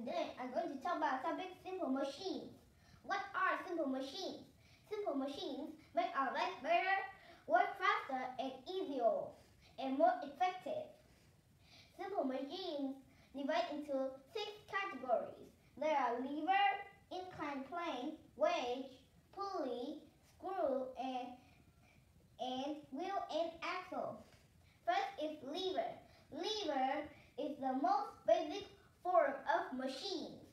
Today I'm going to talk about something simple machines. What are simple machines? Simple machines make our life better, work faster and easier, and more effective. Simple machines divide into 6 categories. There are lever, incline plane, wedge, pulley, screw, and wheel and axle. First is lever. Lever is the most basic form of machines.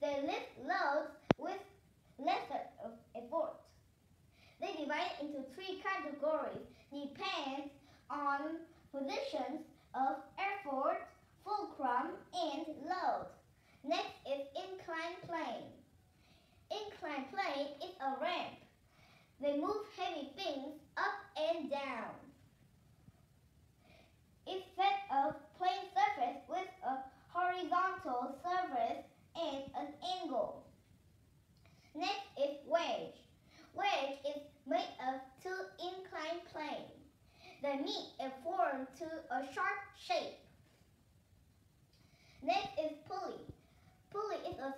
They lift loads with lesser effort. They divide into 3 categories, depends on positions of effort, fulcrum, and load. Next is incline plane. Incline plane is a ramp. They move heavy things up and down. It's set of plane surface with a horizontal surface and an angle. Next is wedge. Wedge is made of 2 inclined planes. They meet and form to a sharp shape. Next is pulley. Pulley is a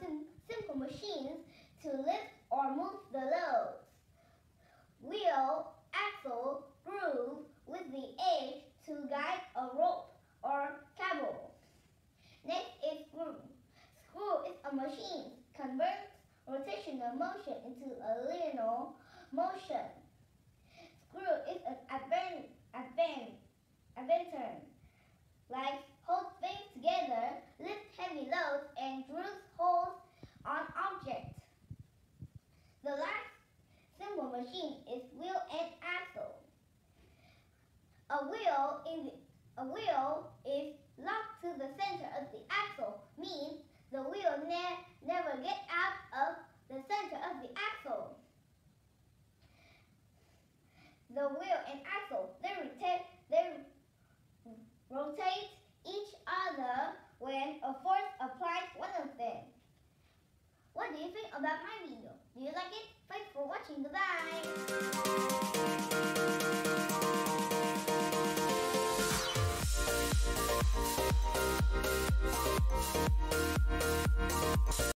simple machine to lift or move the loads. Wheel, axle, groove with the edge to guide a rope or cable. Next is screw. Screw is a machine that converts rotational motion into a linear motion. Screw is an adventer, like holds things together, lifts heavy loads, and drills holes on objects. The last simple machine is wheel and axle. A wheel is locked to the center of the axle, means the wheel never gets out of the center of the axle. The wheel and axle, they rotate each other when a force applies one of them. What do you think about my video? Do you like it? Thanks for watching. Goodbye.